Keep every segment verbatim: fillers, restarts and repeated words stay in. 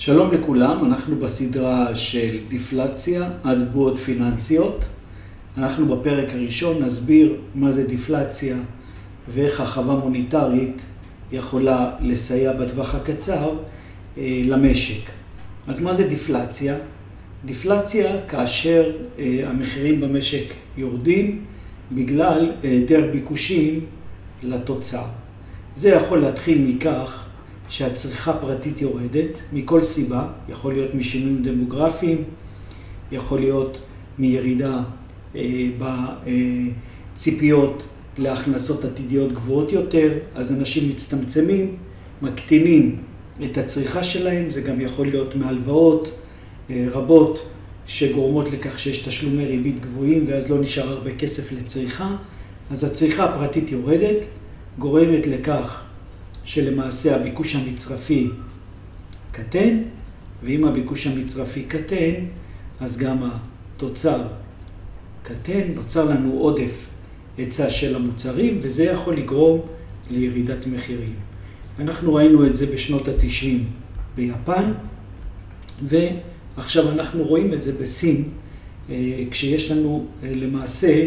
שלום לכולם, אנחנו בסדרה של דיפלציה עד בועות פיננסיות. אנחנו בפרק הראשון נסביר מה זה דיפלציה ואיך הרחבה מוניטרית יכולה לסייע בטווח הקצר אה, למשק. אז מה זה דיפלציה? דיפלציה כאשר אה, המחירים במשק יורדים בגלל היעדר אה, ביקושים לתוצר. זה יכול להתחיל מכך שהצריכה פרטית יורדת מכל סיבה, יכול להיות משינויים דמוגרפיים, יכול להיות מירידה אה, בציפיות להכנסות עתידיות גבוהות יותר, אז אנשים מצטמצמים, מקטינים את הצריכה שלהם, זה גם יכול להיות מהלוואות אה, רבות שגורמות לכך שיש תשלומי ריבית גבוהים ואז לא נשאר הרבה כסף לצריכה, אז הצריכה הפרטית יורדת, גורמת לכך שלמעשה הביקוש המצרפי קטן, ואם הביקוש המצרפי קטן, אז גם התוצר קטן, נוצר לנו עודף היצע של המוצרים, וזה יכול לגרום לירידת מחירים. אנחנו ראינו את זה בשנות ה-תשעים ביפן, ועכשיו אנחנו רואים את זה בסין, כשיש לנו למעשה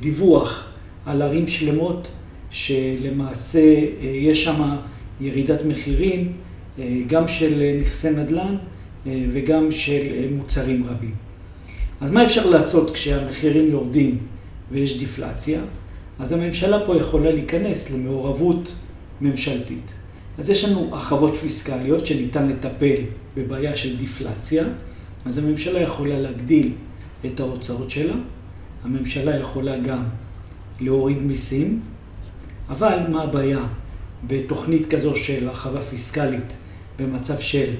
דיווח על ערים שלמות, שלמעשה יש שם ירידת מחירים גם של נכסי נדל"ן וגם של מוצרים רבים. אז מה אפשר לעשות כשהמחירים יורדים ויש דיפלציה? אז הממשלה פה יכולה להיכנס למעורבות ממשלתית. אז יש לנו הרחבות פיסקליות שניתן לטפל בבעיה של דיפלציה, אז הממשלה יכולה להגדיל את ההוצאות שלה, הממשלה יכולה גם להוריד מיסים, אבל מה הבעיה בתוכנית כזו של הרחבה פיסקלית במצב של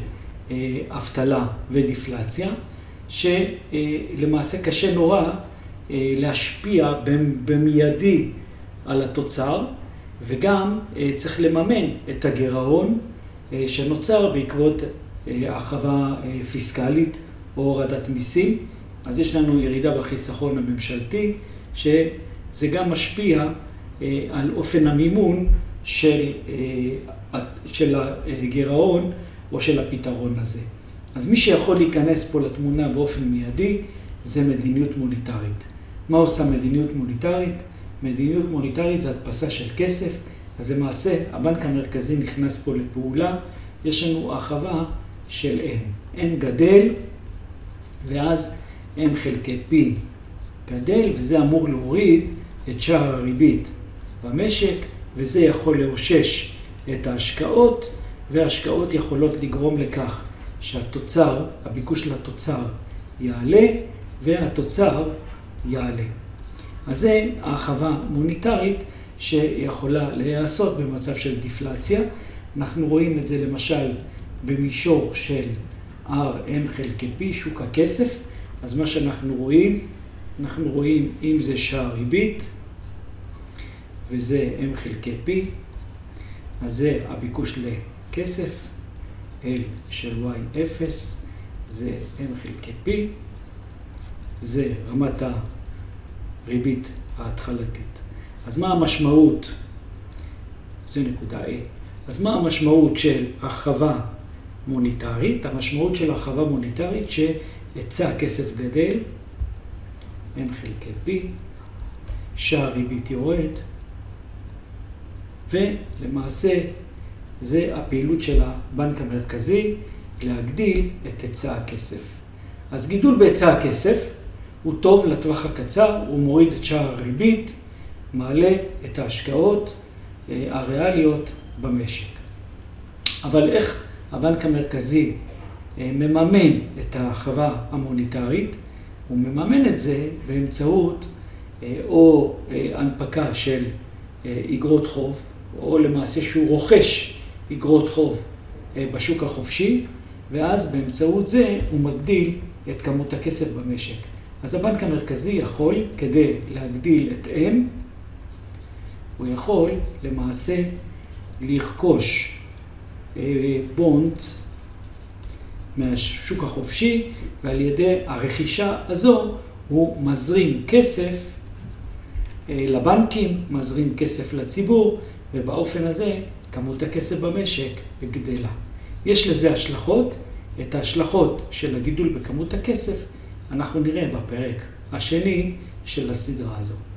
אה, אבטלה ודיפלציה, שלמעשה קשה נורא אה, להשפיע במיידי על התוצר, וגם אה, צריך לממן את הגירעון אה, שנוצר בעקבות אה, הרחבה אה, פיסקלית או הורדת מיסים. אז יש לנו ירידה בחיסכון הממשלתי, שזה גם משפיע על אופן המימון של, של הגירעון או של הפתרון הזה. אז מי שיכול להיכנס פה לתמונה באופן מיידי זה מדיניות מוניטרית. מה עושה מדיניות מוניטרית? מדיניות מוניטרית זה הדפסה של כסף, אז למעשה הבנק המרכזי נכנס פה לפעולה, יש לנו הרחבה של N. N גדל ואז M חלקי P גדל, וזה אמור להוריד את שער הריבית במשק, וזה יכול לאושש את ההשקעות, וההשקעות יכולות לגרום לכך שהתוצר, הביקוש לתוצר יעלה והתוצר יעלה. אז זה הרחבה מוניטרית שיכולה להיעשות במצב של דיפלציה. אנחנו רואים את זה למשל במישור של R M חלקי P, שוק הכסף. אז מה שאנחנו רואים, אנחנו רואים אם זה שער ריבית, וזה M חלקי P, אז זה הביקוש לכסף, L של Y אפס, זה M חלקי P, זה רמת הריבית ההתחלתית. אז מה המשמעות, זה נקודה A, אז מה המשמעות של הרחבה מוניטרית? המשמעות של הרחבה מוניטרית שהיצע הכסף גדל, M חלקי P, שער ריבית יורד, ולמעשה זה הפעילות של הבנק המרכזי להגדיל את היצע הכסף. אז גידול בהיצע הכסף הוא טוב לטווח הקצר, הוא מוריד את שער הריבית, מעלה את ההשקעות הריאליות במשק. אבל איך הבנק המרכזי מממן את ההרחבה המוניטרית? הוא מממן את זה באמצעות או הנפקה של אגרות חוב, או למעשה שהוא רוכש אגרות חוב בשוק החופשי, ואז באמצעות זה הוא מגדיל את כמות הכסף במשק. אז הבנק המרכזי יכול, כדי להגדיל את M, הוא יכול למעשה לרכוש בונד מהשוק החופשי, ועל ידי הרכישה הזו הוא מזרים כסף לבנקים, מזרים כסף לציבור, ובאופן הזה כמות הכסף במשק גדלה. יש לזה השלכות, את ההשלכות של הגידול בכמות הכסף אנחנו נראה בפרק השני של הסדרה הזו.